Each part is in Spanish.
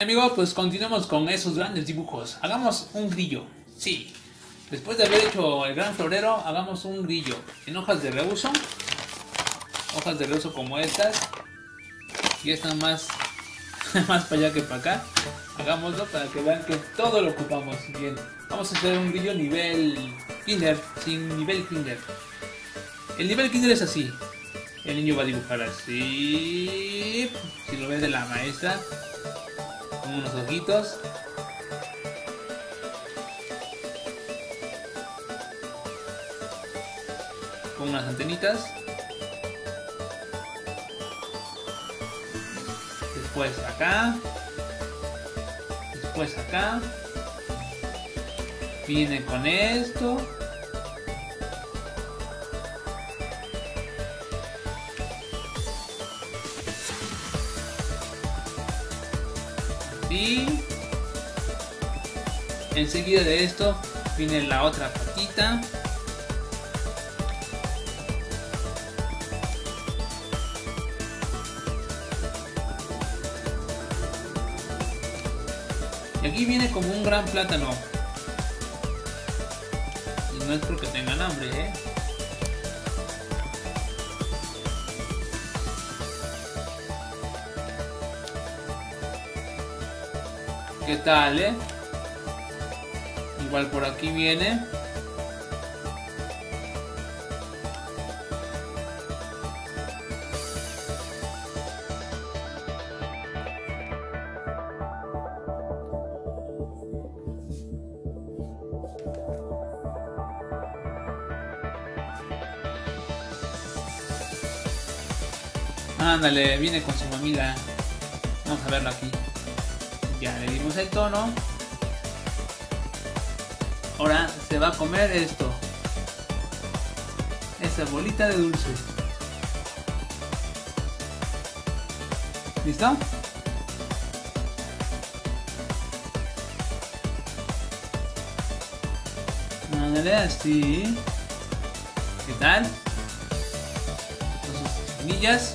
Amigo, pues continuamos con esos grandes dibujos. Hagamos un grillo. Sí, después de haber hecho el gran florero, hagamos un grillo en hojas de reuso. Hojas de reuso como estas. Y estas más para allá que para acá. Hagámoslo para que vean que todo lo ocupamos bien. Vamos a hacer un grillo nivel kinder, sin nivel kinder. El nivel kinder es así. El niño va a dibujar así. Si lo ves de la maestra. Unos ojitos, con unas antenitas, después acá, viene con esto, y enseguida de esto viene la otra patita, y aquí viene como un gran plátano, y no es porque tengan hambre, ¿Qué tal, Igual por aquí viene. Ándale, viene con su mamila. Vamos a verlo aquí. Ya le dimos el tono. Ahora se va a comer esto. Esa bolita de dulce. ¿Listo? Ándale así. ¿Qué tal? Con sus semillas.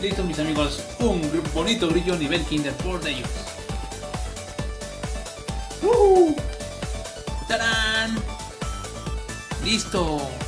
Listo, mis amigos, un bonito grillo nivel kinder por ellos. ¡Tarán! ¡Listo!